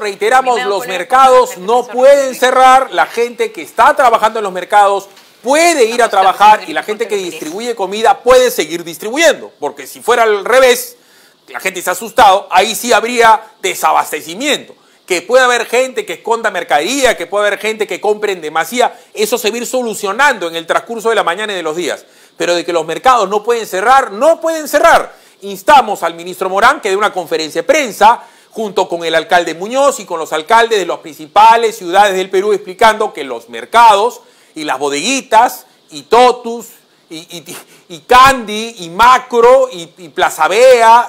Reiteramos, los mercados no pueden cerrar, la gente que está trabajando en los mercados puede ir a trabajar y la gente que distribuye comida puede seguir distribuyendo, porque si fuera al revés, la gente se ha asustado, ahí sí habría desabastecimiento. Que pueda haber gente que esconda mercadería, que pueda haber gente que compre en demasía, eso se va a ir solucionando en el transcurso de la mañana y de los días. Pero de que los mercados no pueden cerrar, no pueden cerrar. Instamos al ministro Morán que dé una conferencia de prensa junto con el alcalde Muñoz y con los alcaldes de las principales ciudades del Perú, explicando que los mercados y las bodeguitas y Totus y Candy y Macro y Plaza Vea,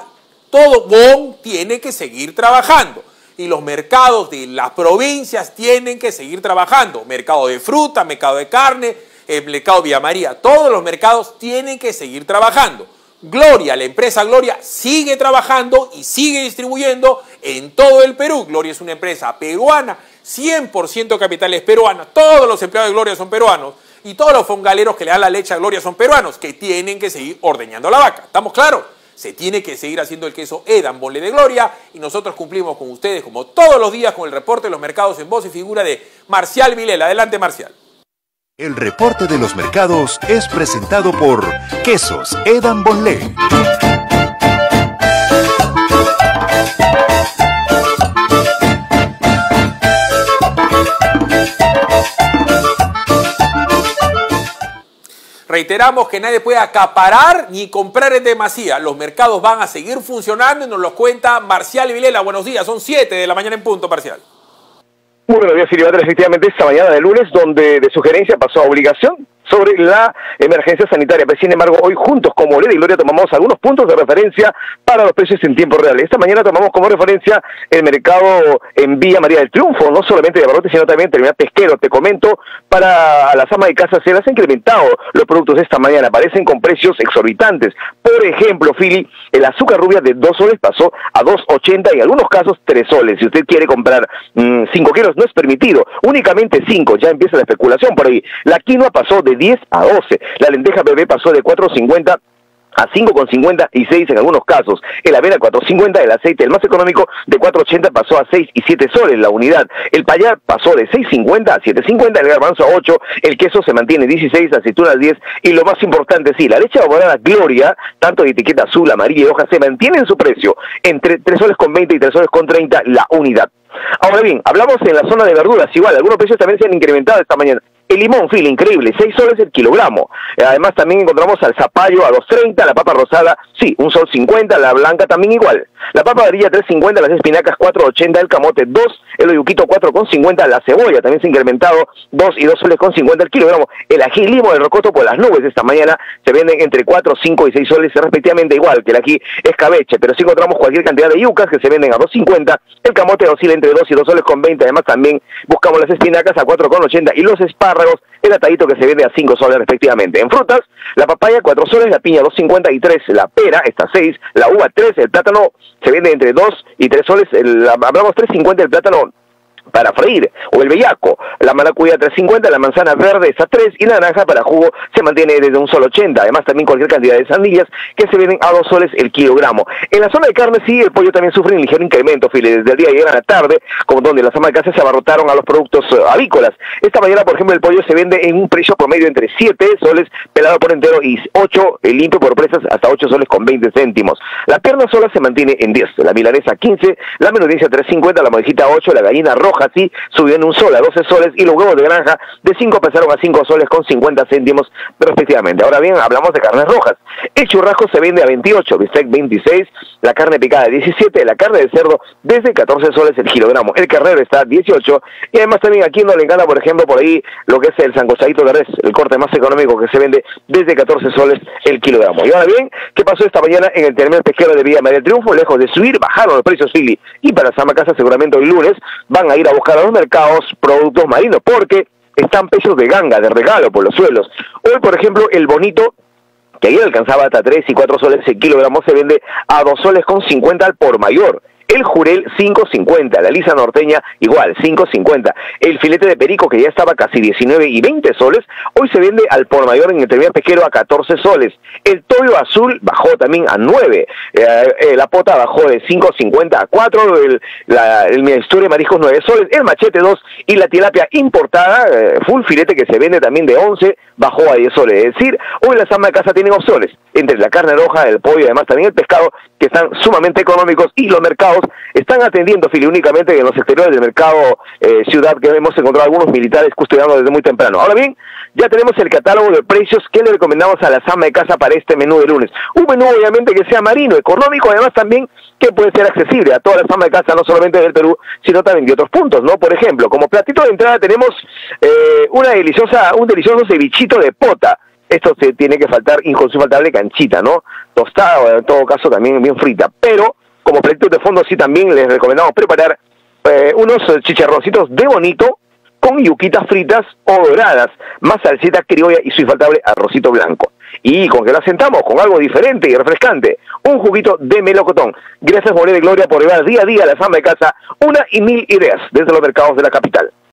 todo Bon tiene que seguir trabajando. Y los mercados de las provincias tienen que seguir trabajando. Mercado de fruta, mercado de carne, el mercado Villa María, todos los mercados tienen que seguir trabajando. Gloria, la empresa Gloria sigue trabajando y sigue distribuyendo en todo el Perú. Gloria es una empresa peruana, 100% capital es peruana, todos los empleados de Gloria son peruanos y todos los fongaleros que le dan la leche a Gloria son peruanos, que tienen que seguir ordeñando la vaca. ¿Estamos claros? Se tiene que seguir haciendo el queso Edam Bonlé de Gloria y nosotros cumplimos con ustedes como todos los días con el reporte de los mercados en voz y figura de Marcial Vilela. Adelante, Marcial. El reporte de los mercados es presentado por Quesos Edam Bonlé. Reiteramos que nadie puede acaparar ni comprar en demasía. Los mercados van a seguir funcionando y nos los cuenta Marcial Vilela. Buenos días, son 7 de la mañana en punto, Marcial. Muy buenos días, Siribatra. Efectivamente, esta mañana de lunes, donde de sugerencia pasó a obligación sobre la emergencia sanitaria. Pero sin embargo, hoy juntos, como Leda y Gloria, tomamos algunos puntos de referencia para los precios en tiempo real. Esta mañana tomamos como referencia el mercado en Villa María del Triunfo, no solamente de abarrotes, sino también Terminal Pesquero. Te comento, para las amas de casa se les han incrementado los productos esta mañana. Aparecen con precios exorbitantes. Por ejemplo, Fili, el azúcar rubia de 2 soles pasó a 2.80 y en algunos casos 3 soles. Si usted quiere comprar 5 kilos, no es permitido. Únicamente 5. Ya empieza la especulación por ahí. La quinoa pasó de 10 a 12. La lenteja bebé pasó de 4.50 a 5.56 en algunos casos. El avena 4.50, el aceite, el más económico, de 4.80 pasó a 6 y 7 soles la unidad. El payar pasó de 6.50 a 7.50, el garbanzo a 8, el queso se mantiene 16, la aceituna a 10 y lo más importante, sí, la leche evaporada Gloria, tanto de etiqueta azul, amarilla y hoja, se mantiene en su precio entre 3 soles con 20 y 3 soles con 30 la unidad. Ahora bien, hablamos en la zona de verduras, igual, algunos precios también se han incrementado esta mañana. El limón, Phil, increíble, 6 soles el kilogramo. Además también encontramos al zapallo a 2.30, la papa rosada, sí, 1.50 sol, la blanca también igual. La papa amarilla 3.50, las espinacas 4.80, el camote 2, el oyuquito 4.50, la cebolla también se ha incrementado 2 y 2 soles con 50 el kilogramo. El ají limo del rocoto por las nubes esta mañana se venden entre 4, 5 y 6 soles respectivamente, igual que el ají escabeche, pero sí encontramos cualquier cantidad de yucas que se venden a 2.50, el camote oscila entre 2 y 2 soles con 20, además también buscamos las espinacas a 4.80 y los espárragos, el atadito que se vende a 5 soles respectivamente. En frutas, la papaya 4 soles, la piña 2.53, la pera está 6, la uva 3, el plátano se vende entre 2 y 3 soles, hablamos 3.50 el plátano para freír, o el bellaco, la maracuyá 3.50, la manzana verde está 3 y la naranja para jugo se mantiene desde 1.80 sol. Además también cualquier cantidad de sandillas que se venden a 2 soles el kilogramo. En la zona de carne sí, el pollo también sufre un ligero incremento, Fili, desde el día de ayer a la tarde, como donde las amas de casa se abarrotaron a los productos avícolas. Esta mañana, por ejemplo, el pollo se vende en un precio promedio entre 7 soles pelado por entero y 8 limpio por presas hasta 8 soles con 20 céntimos. La pierna sola se mantiene en 10, la milanesa 15, la menudencia 3.50, la madrecita 8, la gallina roja así subió en 1 sol a 12 soles y los huevos de granja de 5 pasaron a 5 soles con 50 céntimos respectivamente. Ahora bien, hablamos de carnes rojas. El churrasco se vende a 28, bistec 26, la carne picada 17, la carne de cerdo desde 14 soles el kilogramo. El carnero está a 18 y además también aquí no le encanta, por ejemplo, por ahí lo que es el sancochadito de res, el corte más económico que se vende desde 14 soles el kilogramo. Y ahora bien, ¿qué pasó esta mañana en el terminal pesquero de Villa María del Triunfo? Lejos de subir, bajaron los precios, Fili, y para las amas de casa seguramente hoy lunes van a ir a buscar a los mercados productos marinos porque están precios de ganga, de regalo por los suelos. Hoy, por ejemplo, el bonito, que ayer alcanzaba hasta 3 y 4 soles el kilogramo, se vende a 2 soles con 50 al por mayor. El jurel 5.50, la lisa norteña igual, 5.50. El filete de perico, que ya estaba casi 19 y 20 soles, hoy se vende al por mayor en el terminal pesquero a 14 soles. El tollo azul bajó también a 9. La pota bajó de 5.50 a 4. El minestrú de mariscos 9 soles. El machete 2. Y la tilapia importada, full filete, que se vende también de 11, bajó a 10 soles. Es decir, hoy las amas de casa tienen opciones entre la carne roja, el pollo y además también el pescado, que están sumamente económicos, y los mercados están atendiendo filiúnicamente en los exteriores del mercado ciudad, que hemos encontrado algunos militares custodiando desde muy temprano. Ahora bien, ya tenemos el catálogo de precios que le recomendamos a la ama de casa para este menú de lunes. Un menú obviamente que sea marino, económico, además también que puede ser accesible a todas las amas de casa, no solamente del Perú, sino también de otros puntos, ¿no? Por ejemplo, como platito de entrada tenemos un delicioso cevichito de pota. Esto se tiene que faltar, inconsultable canchita, ¿no? Tostada, en todo caso, también bien frita. Pero como platito de fondo sí también les recomendamos preparar unos chicharroncitos de bonito con yuquitas fritas o doradas, más salsita criolla y su infaltable arrocito blanco. Y con que la sentamos con algo diferente y refrescante, un juguito de melocotón. Gracias, Moré de Gloria, por llevar día a día a la amas de casa una y mil ideas desde los mercados de la capital.